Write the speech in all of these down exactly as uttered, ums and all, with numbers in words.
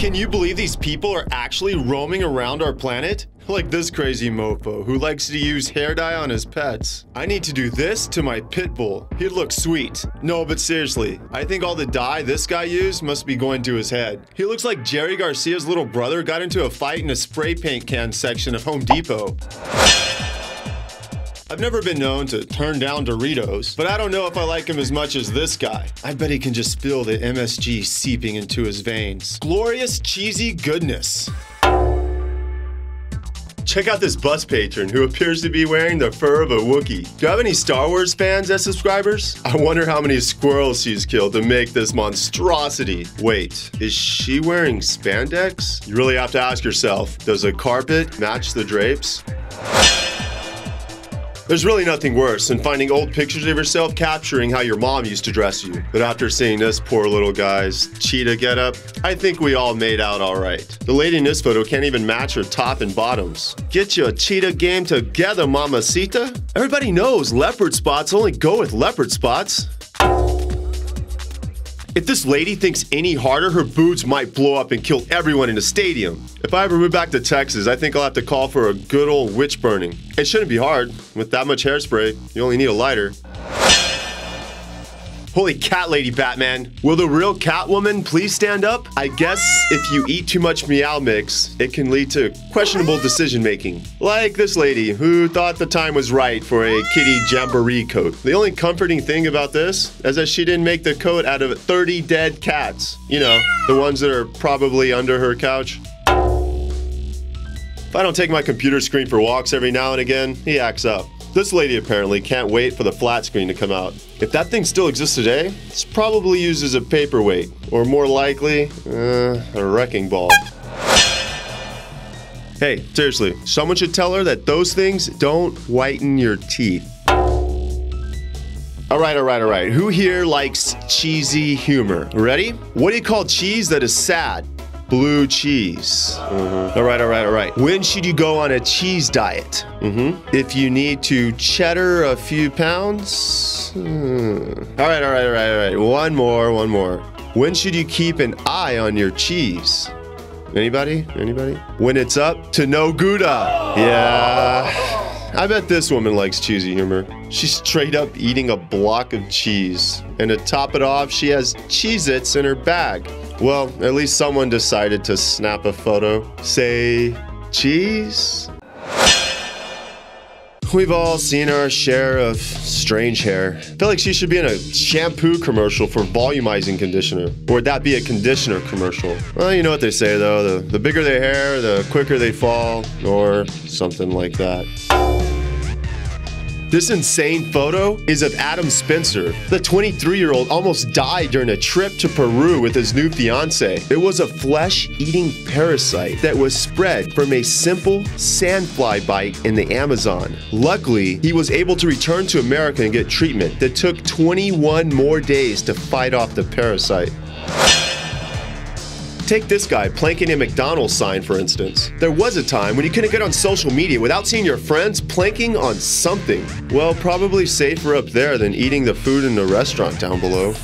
Can you believe these people are actually roaming around our planet? Like this crazy mofo who likes to use hair dye on his pets. I need to do this to my pit bull. He'd look sweet. No, but seriously, I think all the dye this guy used must be going to his head. He looks like Jerry Garcia's little brother got into a fight in a spray paint can section of Home Depot. I've never been known to turn down Doritos, but I don't know if I like him as much as this guy. I bet he can just feel the M S G seeping into his veins. Glorious cheesy goodness. Check out this bus patron who appears to be wearing the fur of a Wookiee. Do you have any Star Wars fans as subscribers? I wonder how many squirrels she's killed to make this monstrosity. Wait, is she wearing spandex? You really have to ask yourself, does the carpet match the drapes? There's really nothing worse than finding old pictures of yourself capturing how your mom used to dress you. But after seeing this poor little guy's cheetah getup, I think we all made out all right. The lady in this photo can't even match her top and bottoms. Get your cheetah game together, mamacita. Everybody knows leopard spots only go with leopard spots. If this lady thinks any harder, her boobs might blow up and kill everyone in the stadium. If I ever move back to Texas, I think I'll have to call for a good old witch burning. It shouldn't be hard. With that much hairspray, you only need a lighter. Holy cat lady, Batman. Will the real Catwoman please stand up? I guess if you eat too much meow mix, it can lead to questionable decision making. Like this lady who thought the time was right for a kitty jamboree coat. The only comforting thing about this is that she didn't make the coat out of thirty dead cats. You know, the ones that are probably under her couch. If I don't take my computer screen for walks every now and again, he acts up. This lady apparently can't wait for the flat screen to come out. If that thing still exists today, it's probably used as a paperweight, or more likely, uh, a wrecking ball. Hey, seriously, someone should tell her that those things don't whiten your teeth. All right, all right, all right. Who here likes cheesy humor? Ready? What do you call cheese that is sad? Blue cheese. Mm-hmm. All right, all right, all right. When should you go on a cheese diet? Mm-hmm. If you need to cheddar a few pounds? Mm. All right, all right, all right, all right. One more, one more. When should you keep an eye on your cheese? Anybody? Anybody? When it's up to no Gouda. Yeah. I bet this woman likes cheesy humor. She's straight up eating a block of cheese. And to top it off, she has Cheez-Its in her bag. Well, at least someone decided to snap a photo. Say, cheese? We've all seen our share of strange hair. I feel like she should be in a shampoo commercial for volumizing conditioner. Or would that be a conditioner commercial? Well, you know what they say though, the, the bigger their hair, the quicker they fall, or something like that. This insane photo is of Adam Spencer. The twenty-three-year-old almost died during a trip to Peru with his new fiance. It was a flesh-eating parasite that was spread from a simple sandfly bite in the Amazon. Luckily, he was able to return to America and get treatment that took twenty-one more days to fight off the parasite. Take this guy planking a McDonald's sign, for instance. There was a time when you couldn't get on social media without seeing your friends planking on something. Well, probably safer up there than eating the food in the restaurant down below.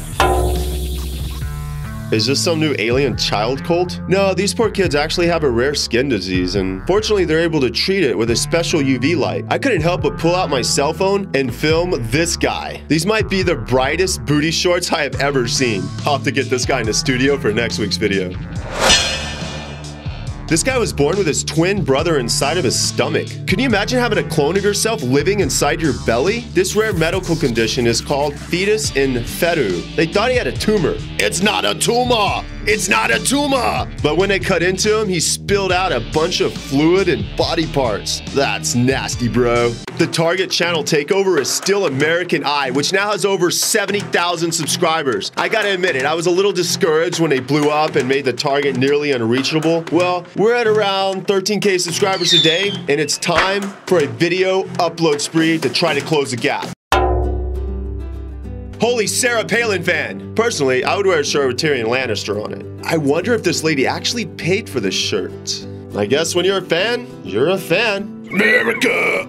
Is this some new alien child cult? No, these poor kids actually have a rare skin disease, and fortunately they're able to treat it with a special U V light. I couldn't help but pull out my cell phone and film this guy. These might be the brightest booty shorts I have ever seen. I'll have to get this guy in the studio for next week's video. This guy was born with his twin brother inside of his stomach. Can you imagine having a clone of yourself living inside your belly? This rare medical condition is called fetus in fetu. They thought he had a tumor. It's not a tumor! It's not a tumor! But when they cut into him, he spilled out a bunch of fluid and body parts. That's nasty, bro. The Target channel takeover is still American Eye, which now has over seventy thousand subscribers. I gotta admit it, I was a little discouraged when they blew up and made the Target nearly unreachable. Well, we're at around thirteen K subscribers a day, and it's time for a video upload spree to try to close the gap. Holy Sarah Palin fan! Personally, I would wear a shirt with Tyrion Lannister on it. I wonder if this lady actually paid for this shirt. I guess when you're a fan, you're a fan. America!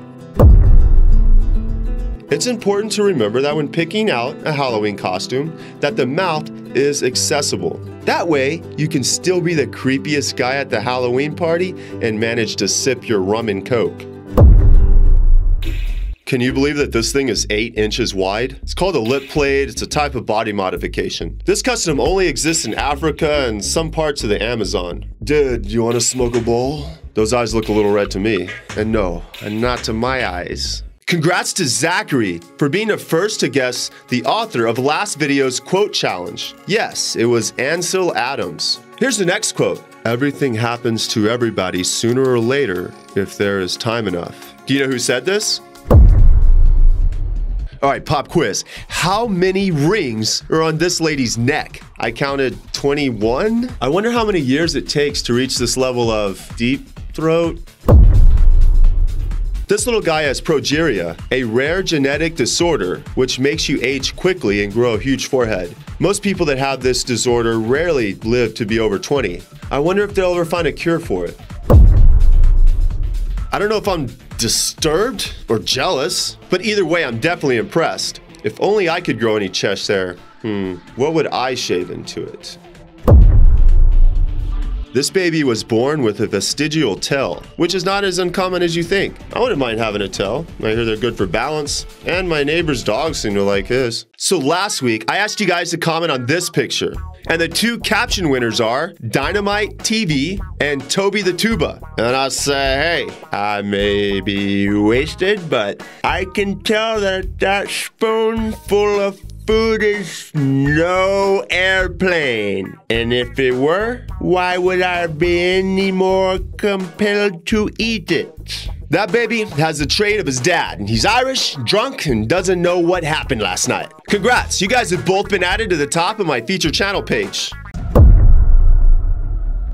It's important to remember that when picking out a Halloween costume, that the mouth is accessible. That way, you can still be the creepiest guy at the Halloween party and manage to sip your rum and coke. Can you believe that this thing is eight inches wide? It's called a lip plate. It's a type of body modification. This custom only exists in Africa and some parts of the Amazon. Dude, you wanna smoke a bowl? Those eyes look a little red to me. And no, and not to my eyes. Congrats to Zachary for being the first to guess the author of last video's quote challenge. Yes, it was Ansel Adams. Here's the next quote. Everything happens to everybody sooner or later if there is time enough. Do you know who said this? All right, pop quiz. How many rings are on this lady's neck? I counted twenty-one. I wonder how many years it takes to reach this level of deep throat. This little guy has progeria, a rare genetic disorder which makes you age quickly and grow a huge forehead. Most people that have this disorder rarely live to be over twenty. I wonder if they'll ever find a cure for it. I don't know if I'm disturbed or jealous, but either way, I'm definitely impressed. If only I could grow any chest hair, hmm, what would I shave into it? This baby was born with a vestigial tail, which is not as uncommon as you think. I wouldn't mind having a tail. I hear they're good for balance, and my neighbor's dogs seem to like his. So last week, I asked you guys to comment on this picture, and the two caption winners are Dynamite T V and Toby the Tuba. And I say, hey, I may be wasted, but I can tell that that spoonful of food is no airplane. And if it were, why would I be any more compelled to eat it? That baby has the trait of his dad, and he's Irish, drunk, and doesn't know what happened last night. Congrats, you guys have both been added to the top of my feature channel page.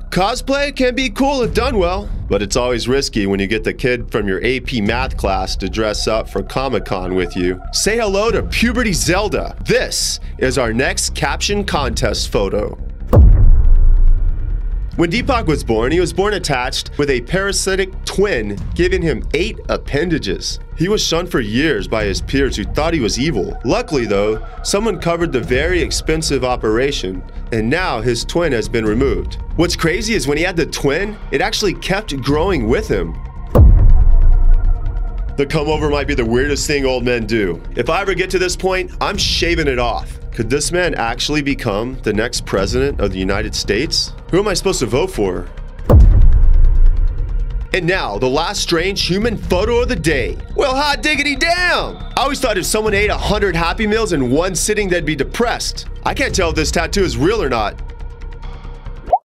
Cosplay can be cool if done well, but it's always risky when you get the kid from your A P math class to dress up for Comic-Con with you. Say hello to Puberty Zelda. This is our next caption contest photo. When Deepak was born, he was born attached with a parasitic twin, giving him eight appendages. He was shunned for years by his peers who thought he was evil. Luckily though, someone covered the very expensive operation, and now his twin has been removed. What's crazy is when he had the twin, it actually kept growing with him. The come over might be the weirdest thing old men do. If I ever get to this point, I'm shaving it off. Could this man actually become the next president of the United States? Who am I supposed to vote for? And now, the last strange human photo of the day. Well, hot diggity damn! I always thought if someone ate a hundred Happy Meals in one sitting, they'd be depressed. I can't tell if this tattoo is real or not.